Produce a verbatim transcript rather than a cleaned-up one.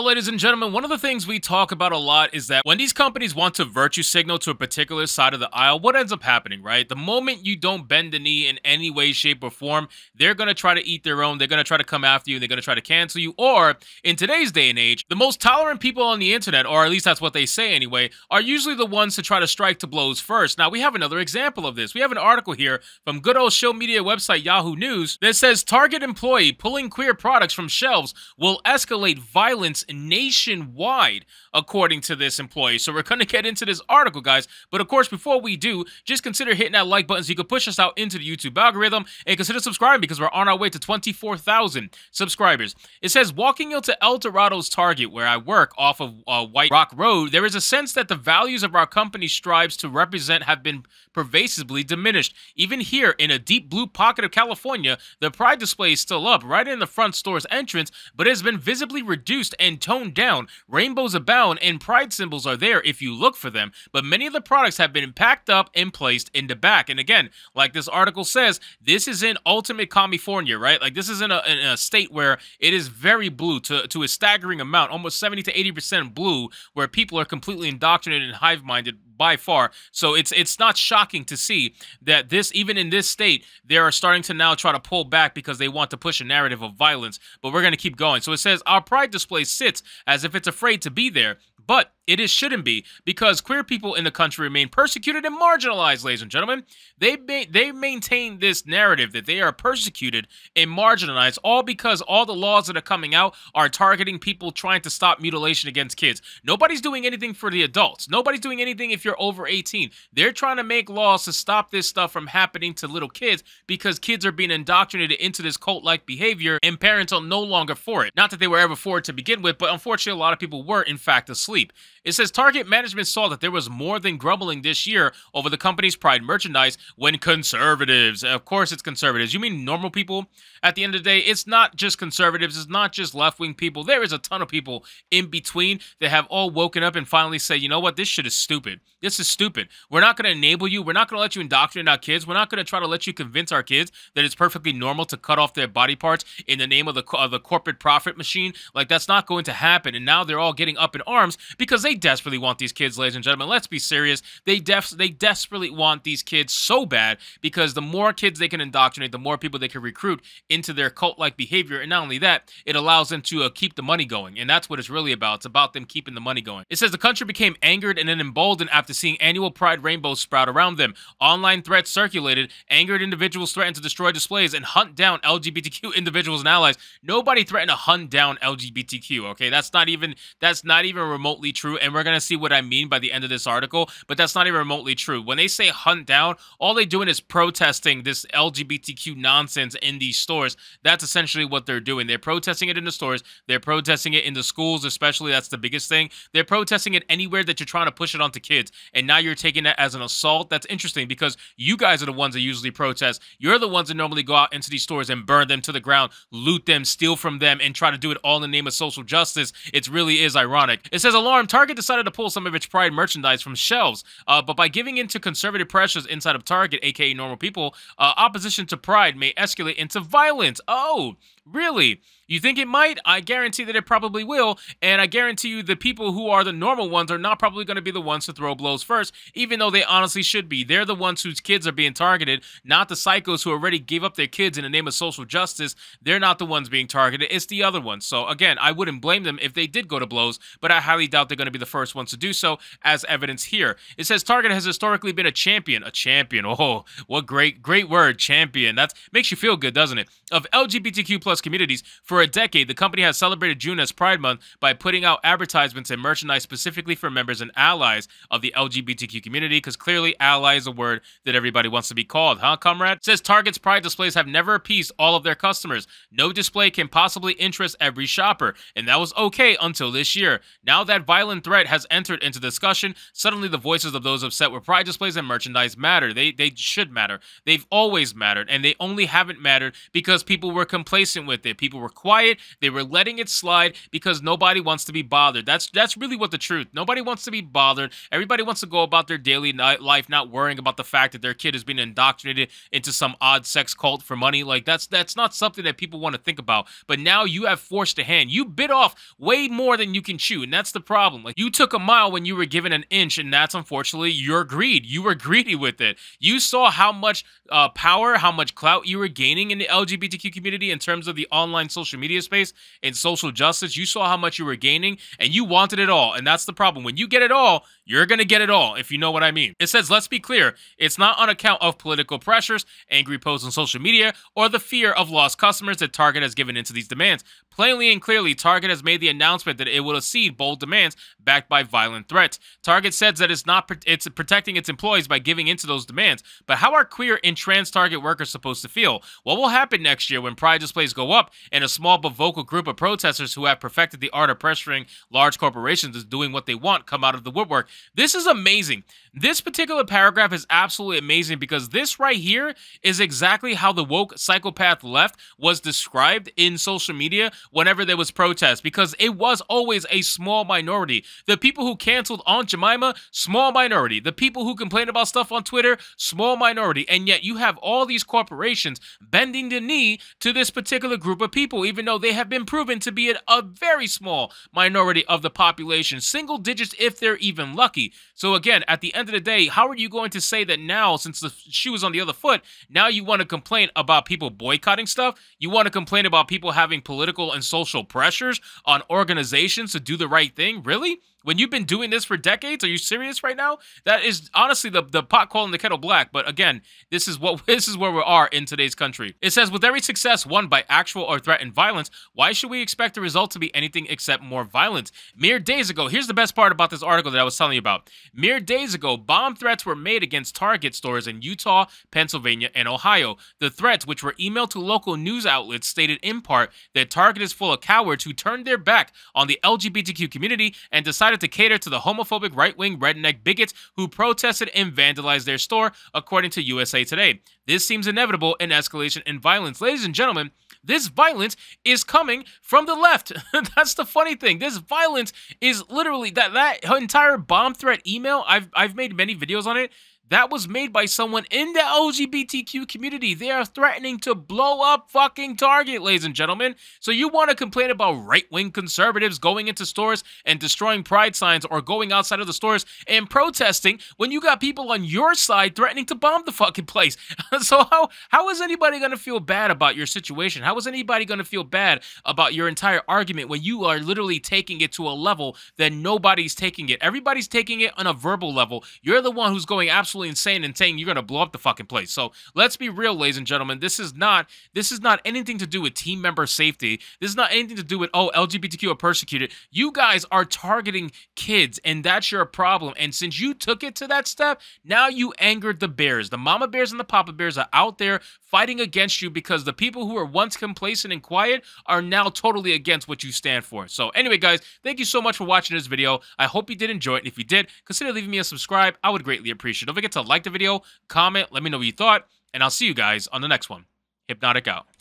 Well, ladies and gentlemen, one of the things we talk about a lot is that when these companies want to virtue signal to a particular side of the aisle, what ends up happening, right? The moment you don't bend the knee in any way, shape, or form, they're going to try to eat their own. They're going to try to come after you. They're going to try to cancel you. Or in today's day and age, the most tolerant people on the internet, or at least that's what they say anyway, are usually the ones to try to strike to blows first. Now, we have another example of this. We have an article here from good old show media website Yahoo News that says Target employee pulling queer products from shelves will escalate violence nationwide, according to this employee. So we're going to get into this article, guys. But of course, before we do, just consider hitting that like button so you can push us out into the YouTube algorithm, and consider subscribing because we're on our way to twenty-four thousand subscribers. It says, walking into El Dorado's Target, where I work, off of uh, White Rock Road, there is a sense that the values of our company strives to represent have been pervasively diminished. Even here, in a deep blue pocket of California, the pride display is still up, right in the front store's entrance, but it has been visibly reduced and toned down. Rainbows abound and pride symbols are there if you look for them, but many of the products have been packed up and placed in the back. And again, like this article says, this is in ultimate California, right? Like this is in a, in a state where it is very blue to, to a staggering amount, almost seventy to eighty percent blue, where people are completely indoctrinated and hive-minded by far. So it's it's not shocking to see that this, even in this state, they are starting to now try to pull back because they want to push a narrative of violence. But we're going to keep going. So it says, our pride display sits as if it's afraid to be there, but it is shouldn't be, because queer people in the country remain persecuted and marginalized, ladies and gentlemen. They ma they maintain this narrative that they are persecuted and marginalized, all because all the laws that are coming out are targeting people trying to stop mutilation against kids. Nobody's doing anything for the adults. Nobody's doing anything if you're over eighteen. They're trying to make laws to stop this stuff from happening to little kids because kids are being indoctrinated into this cult-like behavior and parents are no longer for it. Not that they were ever for it to begin with, but unfortunately a lot of people were, in fact, asleep. It says Target management saw that there was more than grumbling this year over the company's pride merchandise when conservatives, of course it's conservatives, you mean normal people? At the end of the day, it's not just conservatives, it's not just left-wing people. There is a ton of people in between that have all woken up and finally say, you know what, this shit is stupid. This is stupid. We're not going to enable you. We're not going to let you indoctrinate our kids. We're not going to try to let you convince our kids that it's perfectly normal to cut off their body parts in the name of the, of the corporate profit machine. Like, that's not going to happen. And now they're all getting up in arms because they They desperately want these kids, ladies and gentlemen. Let's be serious. They def they desperately want these kids so bad, because the more kids they can indoctrinate, the more people they can recruit into their cult-like behavior. And not only that, it allows them to uh, keep the money going. And that's what it's really about. It's about them keeping the money going. It says the country became angered and then emboldened after seeing annual pride rainbows sprout around them. Online threats circulated. Angered individuals threatened to destroy displays and hunt down L G B T Q individuals and allies. Nobody threatened to hunt down L G B T Q, okay? That's not even, that's not even remotely true. And we're going to see what I mean by the end of this article, but that's not even remotely true. When they say hunt down, all they're doing is protesting this L G B T Q nonsense in these stores. That's essentially what they're doing. They're protesting it in the stores. They're protesting it in the schools, especially. That's the biggest thing. They're protesting it anywhere that you're trying to push it onto kids. And now you're taking that as an assault. That's interesting, because you guys are the ones that usually protest. You're the ones that normally go out into these stores and burn them to the ground, loot them, steal from them, and try to do it all in the name of social justice. It really is ironic. It says, alarm, target Target decided to pull some of its pride merchandise from shelves, uh, but by giving in to conservative pressures inside of Target, aka normal people, uh, opposition to pride may escalate into violence. Oh, really? You think it might? I guarantee that it probably will, and I guarantee you the people who are the normal ones are not probably going to be the ones to throw blows first, even though they honestly should be. They're the ones whose kids are being targeted, not the psychos who already gave up their kids in the name of social justice. They're not the ones being targeted. It's the other ones. So, again, I wouldn't blame them if they did go to blows, but I highly doubt they're going to be the first ones to do so, as evidence here. It says Target has historically been a champion. A champion. Oh, what great, great word, champion. That makes you feel good, doesn't it? Of L G B T Q plus communities. For For a decade, the company has celebrated June as Pride Month by putting out advertisements and merchandise specifically for members and allies of the L G B T Q community, because clearly ally is a word that everybody wants to be called, huh, comrade? It says Target's pride displays have never appeased all of their customers. No display can possibly interest every shopper, and that was okay until this year. Now that violent threat has entered into discussion, suddenly the voices of those upset with pride displays and merchandise matter. They, they should matter. They've always mattered, and they only haven't mattered because people were complacent consistent with it. People were quiet. They were letting it slide because nobody wants to be bothered. That's that's really what the truth. Nobody wants to be bothered. Everybody wants to go about their daily life not worrying about the fact that their kid is being indoctrinated into some odd sex cult for money. Like, that's that's not something that people want to think about. But now you have forced a hand. You bit off way more than you can chew, and that's the problem. Like, you took a mile when you were given an inch, and that's unfortunately your greed. You were greedy with it. You saw how much uh, power, how much clout you were gaining in the L G B T Q community in terms of the online social media space and social justice. You saw how much you were gaining, and you wanted it all, and that's the problem. When you get it all, you're going to get it all, if you know what I mean. It says, let's be clear, it's not on account of political pressures, angry posts on social media, or the fear of lost customers that Target has given into these demands. Plainly and clearly, Target has made the announcement that it will accede bold demands backed by violent threats. Target says that it's not it's protecting its employees by giving into those demands. But how are queer and trans Target workers supposed to feel? What will happen next year when pride displays go up and a small but vocal group of protesters who have perfected the art of pressuring large corporations is doing what they want come out of the woodwork? This is amazing. This particular paragraph is absolutely amazing because this right here is exactly how the woke psychopath left was described in social media whenever there was protest, because it was always a small minority. The people who canceled Aunt Jemima, small minority. The people who complain about stuff on Twitter, small minority. And yet you have all these corporations bending the knee to this particular group of people, even though they have been proven to be a very small minority of the population, single digits if they're even lucky. So again, at the end of the day, how are you going to say that now, since the shoe is on the other foot, now you want to complain about people boycotting stuff? You want to complain about people having political and social pressures on organizations to do the right thing? Really? When you've been doing this for decades, are you serious right now? That is honestly the, the pot calling the kettle black. But again, this is what this is where we are in today's country. It says, with every success won by actual or threatened violence, why should we expect the result to be anything except more violence? Mere days ago, here's the best part about this article that I was telling you about. Mere days ago, bomb threats were made against Target stores in Utah, Pennsylvania, and Ohio. The threats, which were emailed to local news outlets, stated in part that Target is full of cowards who turned their back on the L G B T Q community and decided to cater to the homophobic right-wing redneck bigots who protested and vandalized their store, according to U S A Today. This seems inevitable, an escalation in violence. Ladies and gentlemen, this violence is coming from the left. That's the funny thing. This violence is literally, that that entire bomb threat email, I've, I've made many videos on it, that was made by someone in the L G B T Q community. They are threatening to blow up fucking Target, ladies and gentlemen. So you want to complain about right-wing conservatives going into stores and destroying pride signs or going outside of the stores and protesting when you got people on your side threatening to bomb the fucking place. So how, how is anybody going to feel bad about your situation? How is anybody going to feel bad about your entire argument when you are literally taking it to a level that nobody's taking it? Everybody's taking it on a verbal level. You're the one who's going absolutely insane and saying you're gonna blow up the fucking place. So let's be real, ladies and gentlemen. This is not this is not anything to do with team member safety. This is not anything to do with, oh, L G B T Q are persecuted. You guys are targeting kids, and that's your problem. And since you took it to that step, now you angered the bears. The mama bears and the papa bears are out there fighting against you because the people who were once complacent and quiet are now totally against what you stand for. So anyway, guys, thank you so much for watching this video. I hope you did enjoy it. And if you did, consider leaving me a subscribe. I would greatly appreciate it. Don't forget to like the video, comment, let me know what you thought, and I'll see you guys on the next one. Hypnotic out.